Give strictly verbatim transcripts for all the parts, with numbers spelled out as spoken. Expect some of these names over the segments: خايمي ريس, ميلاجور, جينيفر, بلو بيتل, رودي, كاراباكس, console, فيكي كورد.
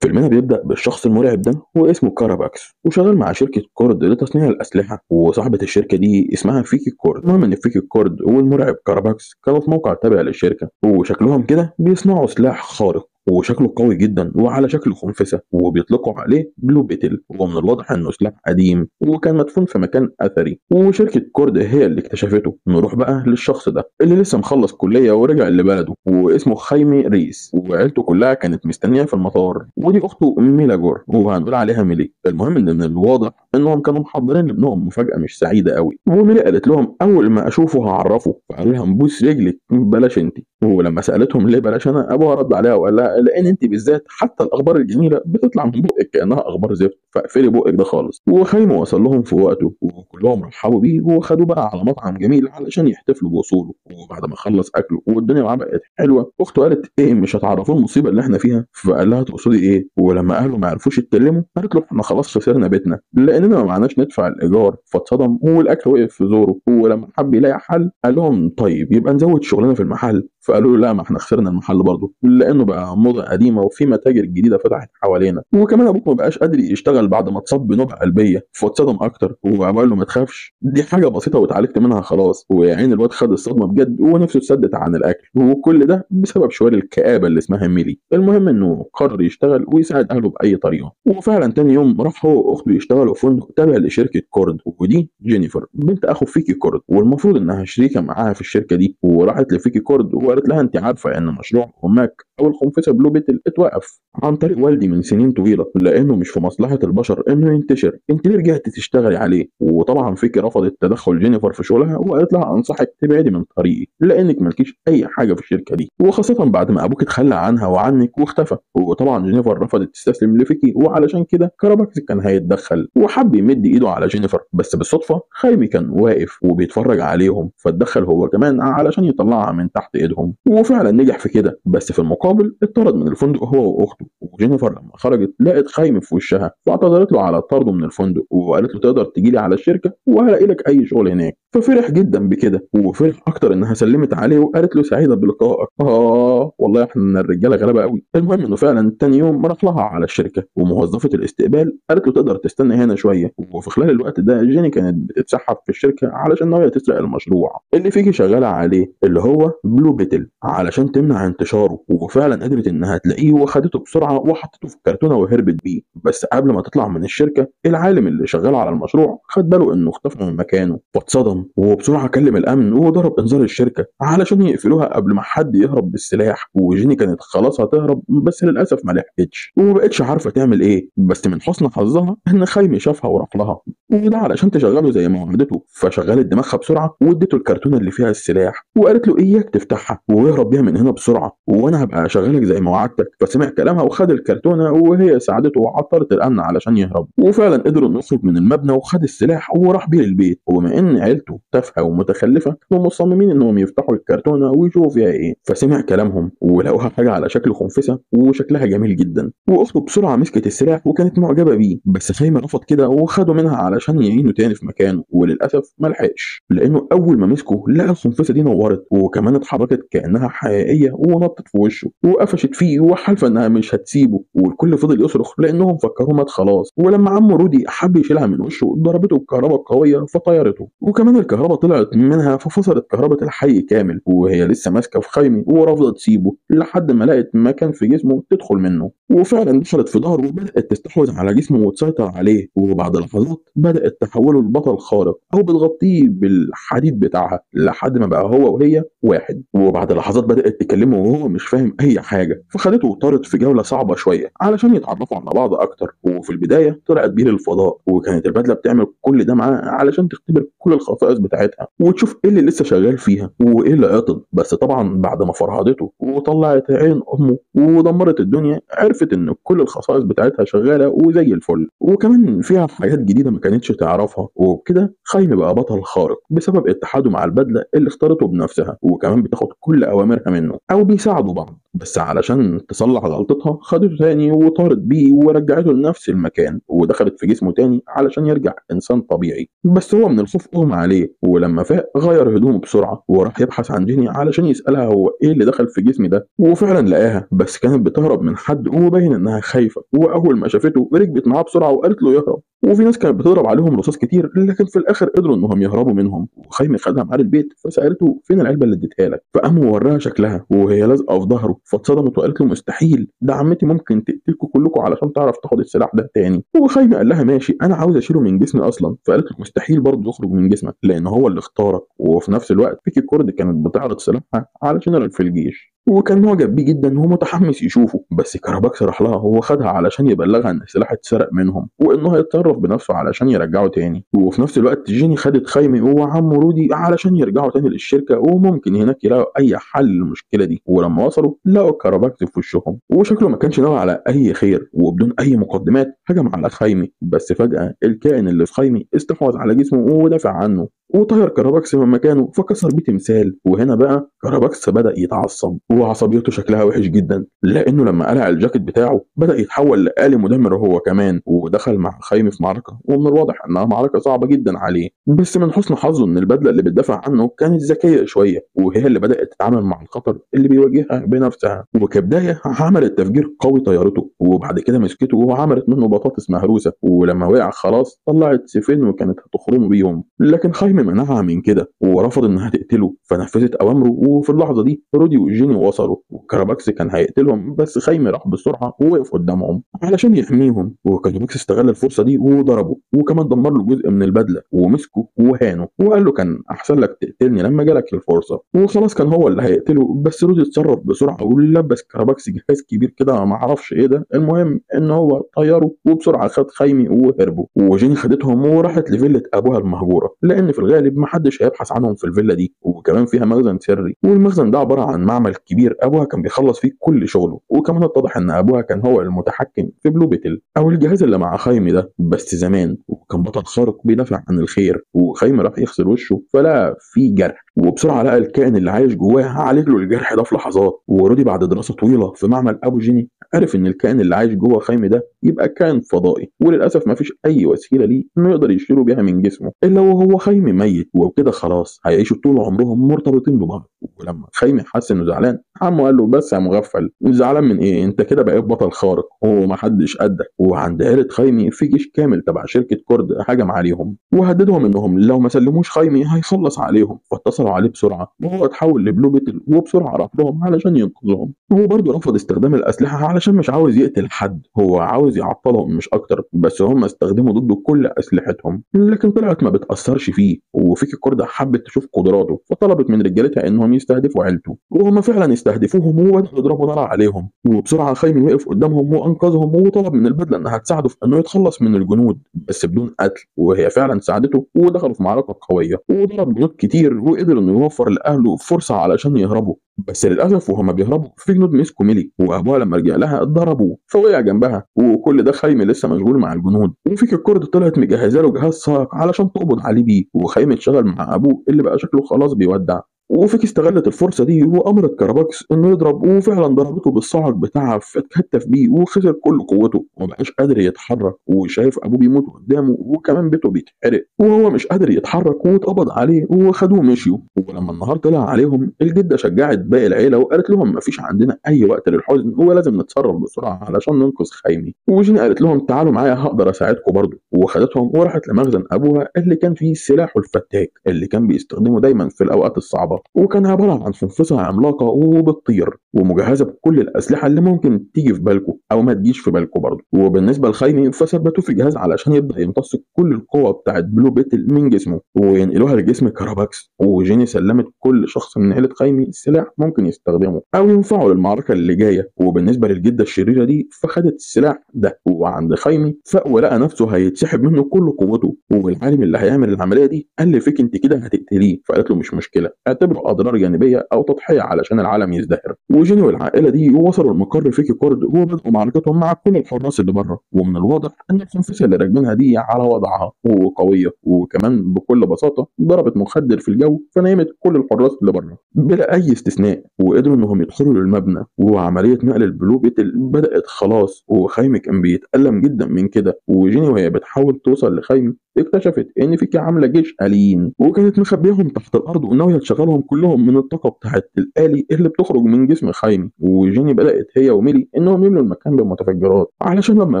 فيلمنا بيبدأ بالشخص المرعب ده واسمه كاراباكس وشغال مع شركة كورد لتصنيع الأسلحة، وصاحبة الشركة دي اسمها فيكي كورد. المهم إن فيكي كورد والمرعب كاراباكس كانوا في موقع تابع للشركة، وشكلهم كده بيصنعوا سلاح خارق وشكله قوي جدا وعلى شكل خنفسه وبيطلقوا عليه بلو بيتل، ومن الواضح انه سلاح قديم وكان مدفون في مكان اثري وشركه كورد هي اللي اكتشفته. نروح بقى للشخص ده اللي لسه مخلص كليه ورجع لبلده واسمه خايمي ريس، وعيلته كلها كانت مستنيه في المطار، ودي اخته ميلاجور وهنقول عليها ميلي. المهم ان من الواضح انهم كانوا محضرين لابنهم مفاجاه مش سعيده قوي، وميلي قالت لهم اول ما اشوفه هعرفه، فقالوا لها نبوس رجلك بلاش انت. ولما سالتهم ليه بلاش انا، ابوها رد عليها وقال لها لان انت بالذات حتى الاخبار الجميله بتطلع من بقك كانها اخبار زفت، فاقفلي بقك ده خالص. وخايمه وصل لهم في وقته وكلهم رحبوا بيه وخدوه بقى على مطعم جميل علشان يحتفلوا بوصوله. وبعد ما خلص اكله والدنيا معاه بقت حلوه، اخته قالت ايه مش هتعرفوا المصيبه اللي احنا فيها؟ فقال لها تقصدي ايه؟ ولما اهله ما عرفوش يتكلموا قالت له احنا خلاص خسرنا بيتنا لاننا ما معناش ندفع الايجار. فاتصدم والاكل وقف في زوره، ولما حب يلاقي حل قال لهم طيب يبقى نزود شغلنا في المحل، فقالوا له لا ما احنا خسرنا المحل برضه لانه بقى موضه قديمه وفي متاجر جديده فتحت حوالينا، وكمان ابوك ما بقاش قادر يشتغل بعد ما اتصاب بنبض قلبيه. فاتصدم اكتر وقال له ما تخافش دي حاجه بسيطه واتعالجت منها خلاص. ويا عين الواد خد الصدمه بجد ونفسه اتسدت عن الاكل، وكل ده بسبب شوال الكآبه اللي اسمها ميلي. المهم انه قرر يشتغل ويساعد اهله باي طريقه، وفعلا تاني يوم راح هو واخته يشتغلوا في فندق تابع لشركه كورد، ودي جينيفر بنت اخو فيكي كورد والمفروض انها شريكه معاها في الشركه دي. وراحت لفيكي كورد وقالت لها انت عارفه ان مشروع هناك او الخنفسه بلو بيتل اتوقف عن طريق والدي من سنين طويله لانه مش في مصلحه البشر انه ينتشر، انت ليه رجعتي تشتغلي عليه؟ وطبعا فيكي رفضت تدخل جينيفر في شغلها وقالت لها انصحك تبعدي من طريقي لانك مالكيش اي حاجه في الشركه دي، وخاصه بعد ما ابوك اتخلى عنها وعنك واختفى. وطبعا جينيفر رفضت تستسلم لفيكي، وعلشان كده كاراباكس كان هيتدخل وحب يمد ايده على جينيفر، بس بالصدفه خايمي كان واقف وبيتفرج عليهم فاتدخل هو كمان علشان يطلعها من تحت ايدهم، وفعلا نجح في كده. بس في المقابل اتطرد من الفندق هو واخته، وجينيفر لما خرجت لقت خايمي في وشها واعتذرت له على طرده من الفندق وقالت له تقدر تجي لي على الشركه وهلاقي لك اي شغل هناك. ففرح جدا بكده، وفرح اكتر انها سلمت عليه وقالت له سعيده بلقائك. اه والله احنا الرجاله غلابه قوي. المهم انه فعلا تاني يوم راح لها على الشركه، وموظفه الاستقبال قالت له تقدر تستنى هنا شويه. وفي خلال الوقت ده جيني كانت بتتسحب في الشركه علشان ناويه تسرق المشروع اللي فيكي شغاله عليه اللي هو بلو بيتل علشان تمنع انتشاره، وفعلا قدرت انها تلاقيه وخدته بسرعه وحطته في كرتونه وهربت بيه. بس قبل ما تطلع من الشركه العالم اللي شغال على المشروع خد باله انه اختفى من مكانه، فاتصدم وبسرعه كلم الامن وضرب انذار الشركه علشان يقفلوها قبل ما حد يهرب بالسلاح. وجيني كانت خلاص هتهرب بس للاسف ما لحقتش ومبقتش عارفه تعمل ايه، بس من حسن حظها ان خايمي شافها وراح لها وده علشان تشغله زي ما وعدته. فشغلت دماغها بسرعه وادته الكرتونه اللي فيها السلاح وقالت له اياك تفتحها ويهرب بيها من هنا بسرعه وانا هبقى اشغلك زي ما وعدتك. فسمع كلامها وخد الكرتونه وهي ساعدته وعطرت الامن علشان يهرب، وفعلا قدروا يخرج من المبنى وخد السلاح وراح بيه البيت. وبما ان عيلته تافهه ومتخلفه كانوا مصممين انهم يفتحوا الكرتونه ويشوفوا فيها ايه، فسمع كلامهم ولقوها حاجه على شكل خنفسه وشكلها جميل جدا. واخته بسرعه مسكت السلاح وكانت معجبه بيه، بس خايمه رفض كده وخدوا منها علشان يعينوا تاني في مكانه، وللاسف ما لحقش لانه اول ما مسكه لقى الخنفسه دي نورت وكمان اتحركت كانها حقيقيه ونطت في وشه وقفشت فيه وحلفه انها مش هتسيبه، والكل فضل يصرخ لانهم فكروا مات خلاص. ولما عمه رودي حب يشيلها من وشه ضربته بكهرباء قويه فطيرته، وكمان الكهرباء طلعت منها ففصلت كهرباء الحي كامل، وهي لسه ماسكه في خايمي ورافضه تسيبه لحد ما لقت مكان في جسمه تدخل منه، وفعلا دخلت في ظهره وبدات تستحوذ على جسمه وتسيطر عليه. وبعد لحظات بدات تحوله لبطل خارق او بتغطيه بالحديد بتاعها لحد ما بقى هو وهي واحد، وبعد لحظات بدات تكلمه وهو مش فاهم اي حاجه، فخدته وطارت في جوله صعبه شويه علشان يتعرفوا على بعض اكتر. وفي البدايه طلعت بيه للفضاء وكانت البدله بتعمل كل ده معاه علشان تختبر كل الخصائص بتاعتها وتشوف ايه اللي لسه شغال فيها وايه اللي عطل. بس طبعا بعد ما فرهدته وطلعت عين امه ودمرت الدنيا عرفت ان كل الخصائص بتاعتها شغاله وزي الفل، وكمان فيها حاجات جديده ما كانتش تعرفها. وبكده خايمي بقى بطل خارق بسبب اتحاده مع البدله اللي اختارته بنفسها، وكمان بتاخد كل اوامرها منه او بيساعدوا بعض. بس علشان تصلح غلطتها خدته تاني وطارت بيه ورجعته لنفس المكان ودخلت في جسمه تاني علشان يرجع انسان طبيعي. بس هو من الخوف اغمى عليه، ولما فاق غير هدومه بسرعه وراح يبحث عن جيني علشان يسالها هو ايه اللي دخل في جسمي ده، وفعلا لقاها بس كانت بتهرب من حد وباين انها خايفه، واول ما شافته ركبت معاه بسرعه وقالت له يهرب. وفي ناس كانت بتضرب عليهم رصاص كتير لكن في الاخر قدروا انهم يهربوا منهم. وخايمي خدها معاه البيت فسالته فين العلبه اللي اديتها لك، فقام وراها شكلها وهي لازقه في ظهره فاتصدمت وقالت له مستحيل، ده عمتي ممكن تقتلكم كلكم علشان تعرف تاخد السلاح ده تاني. وخايمي قال لها ماشي انا عاوز اشيله من جسمي اصلا، فقالت له مستحيل برضه يخرج من جسمك لان هو اللي اختارك. وفي نفس الوقت فيكي كورد كانت بتعرض سلاحها علشان راجل في الجيش وكان معجب بيه جدا ومتحمس يشوفه، بس كاراباكس راح لها هو خدها علشان يبلغها ان السلاح اتسرق منهم وانه هيتصرف بنفسه علشان يرجعه تاني. وفي نفس الوقت جيني خدت خايمي وعم رودي علشان يرجعوا تاني للشركه وممكن هناك يلاقوا اي حل للمشكله دي. ولما وصلوا لقوا كاراباكس في وشهم وشكله ما كانش ناوي على اي خير، وبدون اي مقدمات هجم على خايمي، بس فجاه الكائن اللي في خايمي استحوذ على جسمه ودافع عنه وطير كاراباكس من مكانه فكسر بيه تمثال. وهنا بقى كاراباكس بدأ يتعصب وعصبيته شكلها وحش جدا لانه لما قلع الجاكيت بتاعه بدأ يتحول لآلي مدمر هو كمان، ودخل مع خايمي في معركه ومن الواضح انها معركه صعبه جدا عليه. بس من حسن حظه ان البدله اللي بتدافع عنه كانت ذكيه شويه وهي اللي بدأت تتعامل مع الخطر اللي بيواجهها بنفسها، وكبدايه عملت تفجير قوي طيرته وبعد كده مسكته وعملت منه بطاطس مهروسه، ولما وقع خلاص طلعت سيفين وكانت هتخرمه بيهم، لكن خايمي منعها من كده ورفض انها تقتله فنفذت اوامره. وفي اللحظه دي رودي وجيني وصلوا وكاراباكس كان هيقتلهم بس خايمي راح بسرعه ووقف قدامهم علشان يحميهم، وكاراباكس استغل الفرصه دي وضربه وكمان دمر له جزء من البدله ومسكه وهانه وقال له كان احسن لك تقتلني لما جالك الفرصه، وخلاص كان هو اللي هيقتله. بس رودي اتصرف بسرعه ولبس كاراباكس جهاز كبير كده ما اعرفش ايه ده، المهم ان هو طيره وبسرعه خد خايمي وهربوا. وجيني خدتهم وراحت لفيله ابوها المهجوره لان في الغالب محدش هيبحث عنهم في الفيلا دي، وكمان فيها مخزن سري والمخزن ده عباره عن معمل كبير ابوها كان بيخلص فيه كل شغله، وكمان اتضح ان ابوها كان هو المتحكم في بلو بيتل او الجهاز اللي مع خايمي ده بس زمان، وكان بطل خارق بيدافع عن الخير. وخايمي راح يغسل وشه فلقى فيه جرح وبسرعه لقى الكائن اللي عايش جواه عالج له الجرح ده في لحظات. ورودي بعد دراسه طويله في معمل ابو جيني عرف ان الكائن اللي عايش جوه خايمي ده يبقى كائن فضائي وللاسف ما فيش اي وسيله ليه انه يقدر يشيله بيها من جسمه الا وهو خايمي ميت، وبكده خلاص هيعيشوا طول عمرهم مرتبطين ببعض. ولما خايمي حس انه زعلان عمه قال له بس يا مغفل زعلان من ايه، انت كده بقيت بطل خارق ومحدش قدك. وعند عيله خايمي في جيش كامل تبع شركه كورد هجم عليهم وهددهم انهم لو ما سلموش خايمي هيخلص عليهم، فاتصلوا عليه بسرعه وهو اتحول لبلو بيتل وبسرعه راح لهم علشان ينقذهم. هو برضه رفض استخدام الاسلحه علشان مش عاوز يقتل حد، هو عاوز يعطلهم مش اكتر، بس هم استخدموا ضده كل اسلحتهم لكن طلعت ما بتاثرش فيه. وفيكي كورد حبت تشوف قدراته فطلبت من رجالتها انهم يستهدفوا عيلته وهم فعلا استهدفوهم وبدأوا يضربوا نار عليهم. وبسرعه خايمي وقف قدامهم وانقذهم وطلب من البدله انها تساعده في انه يتخلص من الجنود بس بدون قتل، وهي فعلا ساعدته ودخلوا في معركه قويه وضرب جنود كتير وقدر انه يوفر لاهله فرصه علشان يهربوا. بس للاسف وهما بيهربوا في جنود مسكوا ميلي وابوها لما رجع لها اتضربوه فوقع جنبها، وكل ده خايمي لسه مشغول مع الجنود. وفيكي كورد طلعت مجهزه له جهاز ساق علشان تقبض عليه بيه، وخايمي اتشغل مع ابوه اللي بقى شكله خلاص بيودع. وفيكي استغلت الفرصه دي وامرت كاراباكس انه يضرب وفعلا ضربته بالصاعق بتاعها فاتكتف بيه وخسر كل قوته ومبقاش قادر يتحرك، وشايف ابوه بيموت قدامه وكمان بيته بيتحرق وهو مش قادر يتحرك واتقبض عليه وخدوه مشيوا. ولما النهار طلع عليهم الجده شجعت باقي العيله وقالت لهم مفيش عندنا اي وقت للحزن ولازم نتصرف بسرعه علشان ننقذ خايمي. وجيني قالت لهم تعالوا معايا هقدر اساعدكم برضه، وخدتهم وراحت لمخزن ابوها اللي كان فيه سلاحه الفتاك اللي كان بيستخدمه دايما في الاوقات الصعبه، وكان عباره عن صنفصه عملاقه وبتطير ومجهزه بكل الاسلحه اللي ممكن تيجي في بالكم او ما تجيش في بالكم برضه. وبالنسبه لخايمي فثبتوه في جهاز علشان يبدا يمتص كل القوه بتاعت بلو بيتل من جسمه وينقلوها لجسم كاراباكس. وجيني سلمت كل شخص من عيله خايمي سلاح ممكن يستخدمه او ينفعه للمعركه اللي جايه، وبالنسبه للجده الشريره دي فخدت السلاح ده. وعند خايمي فاق ولقى نفسه هيتسحب منه كل قوته، والعالم اللي هيعمل العمليه دي قال لفيك انت كده هتقتليه، فقالت له مش مشكله يعتبروا اضرار جانبيه او تضحيه علشان العالم يزدهر. وجيني والعائله دي وصلوا لمقر فيكي كورد وبدأوا معركتهم مع كل الحراس اللي بره، ومن الواضح ان الخنفسه اللي راكبينها دي على وضعها وقويه، وكمان بكل بساطه ضربت مخدر في الجو فنيمت كل الحراس اللي بره بلا اي استثناء، وقدروا انهم يدخلوا للمبنى. وعمليه نقل البلو بيتل بدات خلاص، وخايمي كان بيتألم جدا من كده. وجيني وهي بتحاول توصل لخايمي اكتشفت ان فيكي عامله جيش آليين، وكانت مخبياهم تحت الارض وناويه تشغلهم كلهم من الطاقه بتاعه الآلي اللي بتخرج من جسم خايمي. وجيني بدات هي وميلي انهم يملوا المكان بالمتفجرات علشان لما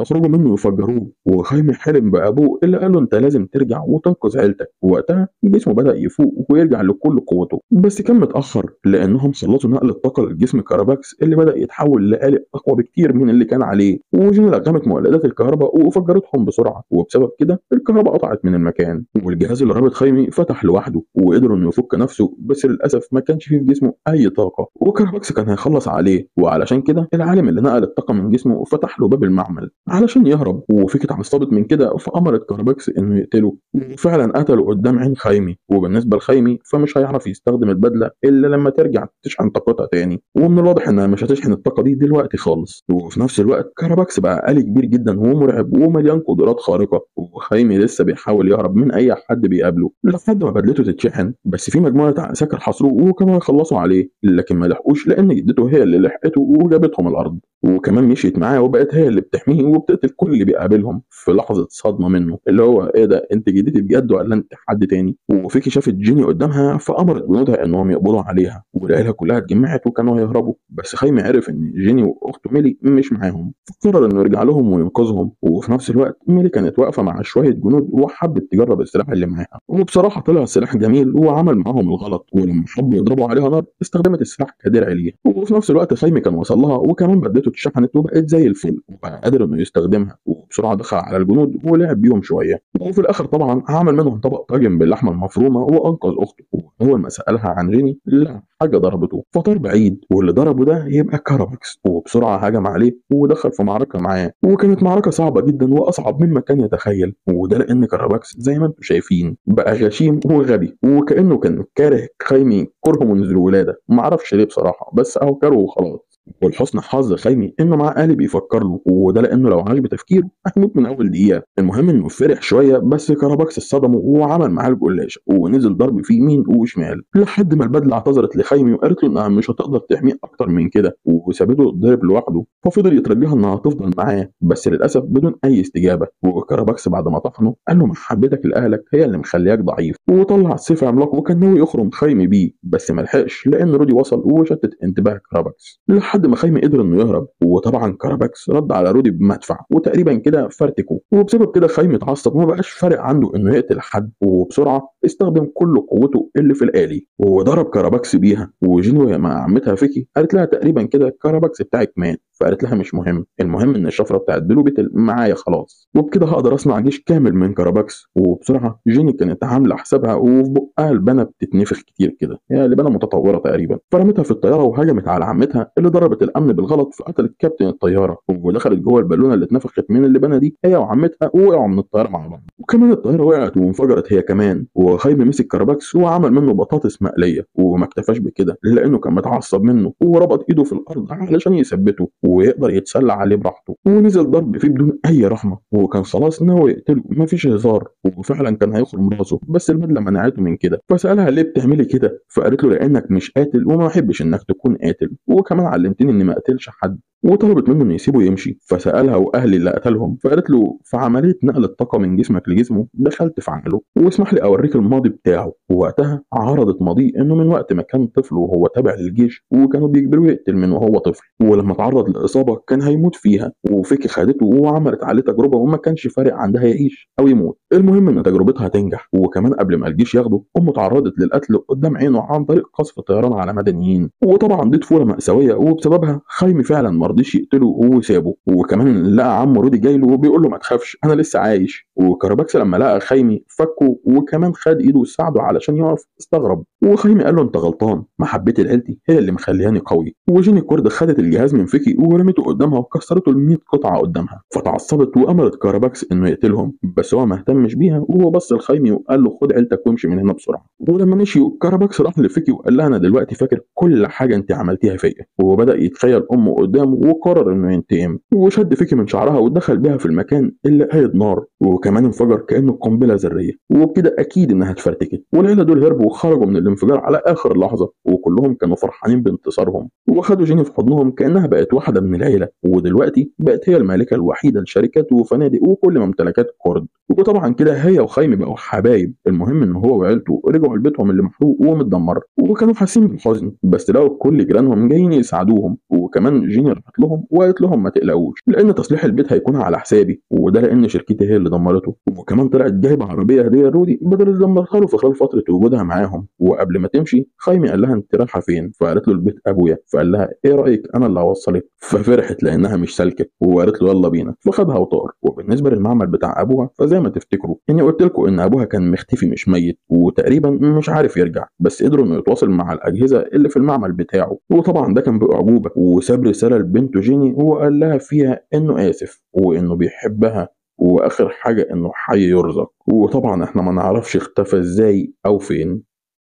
يخرجوا منه يفجروه. وخايمي حلم بابوه اللي قال له انت لازم ترجع وتنقذ عيلتك، ووقتها جسمه بدا يفوق ويرجع لكل قوته، بس كان متاخر لانهم خلصوا نقل الطاقه لجسم كاراباكس اللي بدا يتحول لآلي اقوى بكتير من اللي كان عليه. وجيني لقمت مولدات الكهرباء وفجرتهم بسرعه، وبسبب كده الكهرباء قطعت من المكان، والجهاز اللي رابط خايمي فتح لوحده وقدر انه يفك نفسه، بس للاسف ما كانش فيه في جسمه اي طاقه وكاراباكس كان هيخلص عليه. وعلشان كده العالم اللي نقل الطاقه من جسمه فتح له باب المعمل علشان يهرب، وفكت عصبت من كده فامرت كاراباكس انه يقتله، وفعلا قتله قدام عين خايمي. وبالنسبه لخايمي فمش هيعرف يستخدم البدله الا لما ترجع تشحن طاقتها تاني، ومن الواضح انها مش هتشحن الطاقه دي دلوقتي خالص. وفي نفس الوقت كاراباكس بقى آلي كبير جدا ومرعب ومليان قدرات خارقه، وخايمي لسه بيحاول يهرب من اي حد بيقابله لحد ما بدلته تتشحن. بس في مجموعه عساكر حاصروه وكمان خلصوا عليه، لكن ما لحقوش لان جدته هي اللي لحقته وجابتهم الارض، وكمان مشيت معاه وبقت هي اللي بتحميه وبتقتل كل اللي بيقابلهم في لحظه صدمه منه، اللي هو ايه ده انت جدتي بجد ولا انت حد تاني. وفيكي شافت جيني قدامها فامرت جنودها انهم يقبضوا عليها، والعيله كلها اتجمعت وكانوا هيهربوا، بس خايمي عرف ان جيني واخته ميلي مش معاهم فقرر انه يرجع لهم وينقذهم. وفي نفس الوقت ميلي كانت واقفه مع شويه جنود وحبت تجرب السلاح اللي معاها، وبصراحه طلع السلاح جميل وعمل معاهم الغلط، ولما حبوا يضربوا عليها نار استخدمت السلاح كدرع ليها. وفي نفس الوقت خايمي كان وصل لها وكمان بدلته اتشحنت وبقت زي الفل وبقى قادر انه يستخدمها، وبسرعه دخل على الجنود ولعب بيهم شويه، وفي الاخر طبعا عمل منهم طبق طاجن باللحمه المفرومه وانقذ اخته. واول ما سالها عن جيني لا حاجه ضربته فطار بعيد، واللي ضربه ده يبقى كاراباكس، وبسرعه هجم عليه ودخل في معركه معاه، وكانت معركه صعبه جدا واصعب مما كان يتخيل. وده لان كاراباكس زي ما انتم شايفين بقى غشيم وغبي، وكانه كان كاره خايمي كره منذ الولاده، معرفش ليه بصراحه بس اهو كاره وخلاص. ولحسن حظ خايمي انه معاه آلي بيفكر له، وده لانه لو عاش بتفكيره هيموت من اول دقيقه. المهم انه فرح شويه بس كاراباكس صدمه وعمل معاه الجلاشه ونزل ضرب فيه يمين وشمال لحد ما البدله اعتذرت لخايمي وقالت له انها مش هتقدر تحميه اكتر من كده، وسابته يتضرب لوحده. ففضل يترجاها انها هتفضل معاه بس للاسف بدون اي استجابه، وكاراباكس بعد ما طحنه قال له محبتك لاهلك هي اللي مخلياك ضعيف، وطلع سيف عملاق وكان ناوي يخرم خايمي بيه بس ما لحقش لان رودي وصل وشتت انتباه كاراباكس لحد ما خايمي قدر انه يهرب. وطبعا كاراباكس رد على رودي بمدفع وتقريبا كده فرتكه، وبسبب كده خايمي اتعصب وما بقاش فارق عنده انه يقتل حد، وبسرعه استخدم كل قوته اللي في الآلي وضرب كاراباكس بيها. وجيني مع عمتها فيكي قالت لها تقريبا كده كاراباكس بتاعك مات، فقالت لها مش مهم، المهم ان الشفره بتاعت بلو بيتل معايا خلاص، وبكده هقدر اصنع جيش كامل من كاراباكس. وبسرعه جيني كانت عامله حسابها وفي بقها البنه بتتنفخ كتير كده، هي لبنه متطوره تقريبا، فرمتها في الطياره وهجمت على عمتها اللي ضربت الامن بالغلط فقتلت كابتن الطياره، ودخلت جوه البالونه اللي اتنفخت من اللبنه دي هي وعمتها ووقعوا من الطياره مع بعض، وكمان الطياره وقعت وانفجرت هي كمان. وخايمي مسك كاراباكس وعمل منه بطاطس مقليه، وما اكتفاش بكده لانه كان متعصب منه وربط ايده في الارض علشان يثبته ويقدر يتسلى عليه براحته، ونزل ضرب فيه بدون اي رحمه، وكان خلاص ناوي يقتله مفيش هزار، وفعلا كان هيخرم راسه بس البدله منعته من كده. فسالها ليه بتعملي كده؟ فقالت له لانك مش قاتل وما احبش انك تكون قاتل، وكمان علمتني ان ما اقتلش حد. وطلبت منه انه يسيبه يمشي، فسالها واهلي اللي قتلهم؟ فقالت له في عمليه نقل الطاقه من جسمك لجسمه دخلت في عقله، واسمح لي اوريك الماضي بتاعه. ووقتها عرضت ماضيه انه من وقت ما كان طفل وهو تابع للجيش وكانوا بيجبروه يقتل من وهو طفل، ولما اتعرض لاصابه كان هيموت فيها، وفيكي خدته وعملت عليه تجربه وما كانش فارق عندها يعيش او يموت، المهم ان تجربتها تنجح. وكمان قبل ما الجيش ياخده امه اتعرضت للقتل قدام عينه عن طريق قصف طيران على مدنيين، وطبعا دي طفوله ماساويه وبسببها خايمي فعلا مرضيش يقتله وهو سابه، وكمان لقى عم رودي جاي له وبيقول له ما تخافش انا لسه عايش. وكاراباكس لما لقى خايمي فكه وكمان خد ايده وساعده علشان يقف، استغرب، وخايمي قال له انت غلطان، محبتي لعيلتي هي اللي مخلياني قوي. وجيني كورد خدت الجهاز من فيكي ورميته قدامها وكسرته ل مية قطعه قدامها، فتعصبت وامرت كاراباكس انه يقتلهم، بس هو ما اهتمش بيها وهو بص لخايمي وقال له خد عيلتك وامشي من هنا بسرعه. ولما مشي كاراباكس راح لفيكي وقال لها انا دلوقتي فاكر كل حاجه انت عملتيها فيا، وبدا يتخيل امه قدامه وقرر انه ينتقم، وشد فيكي من شعرها ودخل بها في المكان اللي قايد نار وكمان انفجر كانه قنبله ذريه، وبكده اكيد انها اتفرتكت. والعيله دول هربوا وخرجوا من الانفجار على اخر لحظه، وكلهم كانوا فرحانين بانتصارهم وخدوا جيني في حضنهم كانها بقت واحده من العيله، ودلوقتي بقت هي المالكه الوحيده لشركات وفنادق وكل ممتلكات كورد. وطبعا كده هي وخايمي بقوا حبايب. المهم ان هو وعيلته رجعوا لبيتهم اللي محروق ومتدمر، وكانوا حاسين بالحزن، بس لقوا كل جيرانهم جايين يساعدوهم، وكمان جيني راحت لهم وقالت لهم ما تقلقوش لان تصليح البيت هيكون على حسابي، وده لان شركتي هي اللي دمرته. وكمان طلعت جايبه عربيه هديه لرودي بدل اللي دمرتها له في خلال فتره وجودها معاهم. وقبل ما تمشي خايمي قال لها انت رايحه فين؟ فقالت له البيت ابويا. فقال لها ايه رايك انا اللي هوصلك؟ ففرحت لانها مش سالكه وقالت له يلا بينا، فخدها وطار. وبالنسبه للمعمل بتاع ابوها فزي ما تفتكروا اني قلت لكم ان ابوها كان مختفي مش ميت وتقريبا مش عارف يرجع، بس قدروا انه يتواصل مع الاجهزه اللي في المعمل بتاعه. وطبعا ده كان باعجوبه، وساب رساله لبنته جيني وقال لها فيها انه اسف وانه بيحبها واخر حاجه انه حي يرزق. وطبعا احنا ما نعرفش اختفى ازاي او فين.